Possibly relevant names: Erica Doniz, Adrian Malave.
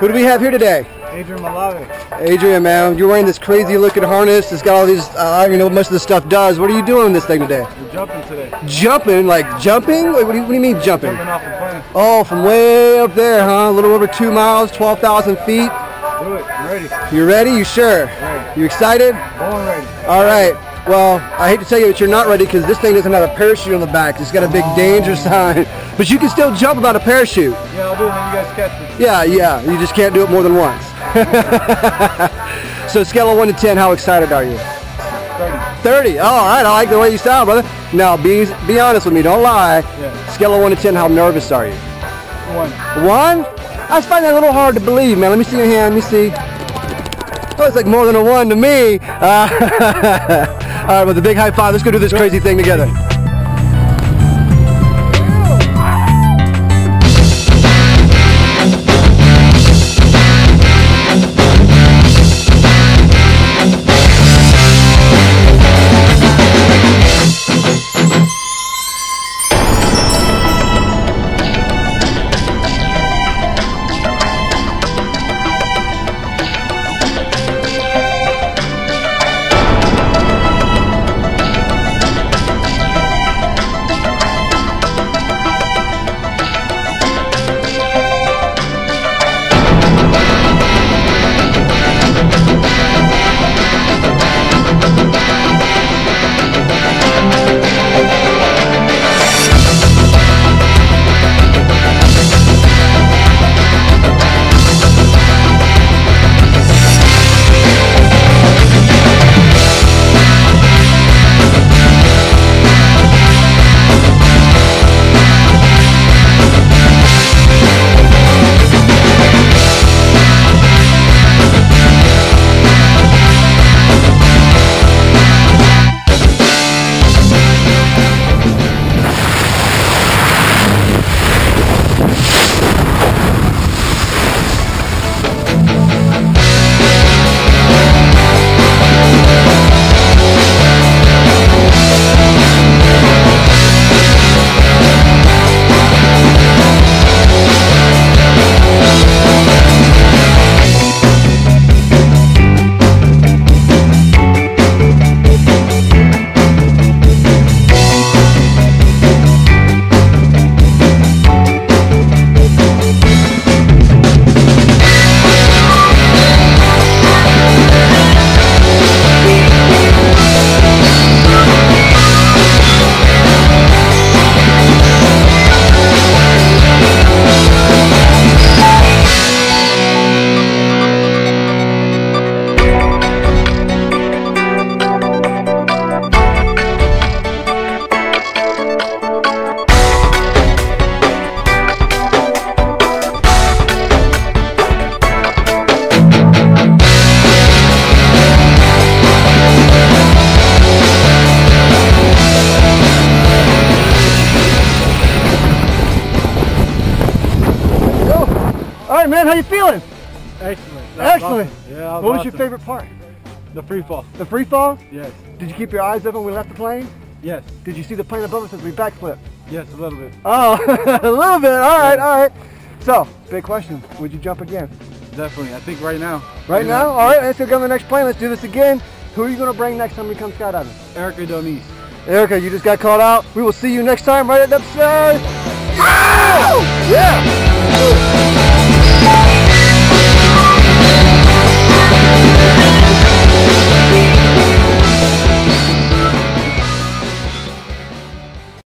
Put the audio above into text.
Who do we have here today? Adrian Malave. Adrian, man, you're wearing this crazy looking harness. It's got all these, I don't even know what much of this stuff does. What are you doing in this thing today? We're jumping today. Jumping? Like jumping? Wait, what do you mean jumping? Jumping off the plane. Oh, from way up there, huh? A little over 2 miles, 12,000 feet. Do it. I'm ready. You ready? You sure? Ready. You excited? Born ready. All right. Well, I hate to tell you that you're not ready because this thing doesn't have a parachute on the back. It's got a big danger sign. But you can still jump without a parachute. Yeah, I'll do it when you guys catch me. Yeah. You just can't do it more than once. So scale of 1 to 10, how excited are you? 30. 30? Oh, all right. I like the way you sound, brother. Now, be honest with me. Don't lie. Yeah. Scale of 1 to 10, how nervous are you? 1. 1? I find that a little hard to believe, man. Let me see your hand. Let me see. Oh, it's like more than a 1 to me. All right, with a big high five, let's go do this crazy thing together. All right, man, how you feeling? Excellent. Excellent. Awesome. Yeah, what was awesome. Your favorite part? The free fall. The free fall? Yes. Did you keep your eyes open when we left the plane? Yes. Did you see the plane above us as we backflipped? Yes, a little bit. Oh, a little bit. All right, yeah. All right. So, big question. Would you jump again? Definitely. I think right now. Right now? All right, let's go to the next plane. Let's do this again. Who are you going to bring next time we come skydiving? Erica Doniz. Erica, you just got called out. We will see you next time right at the upstairs.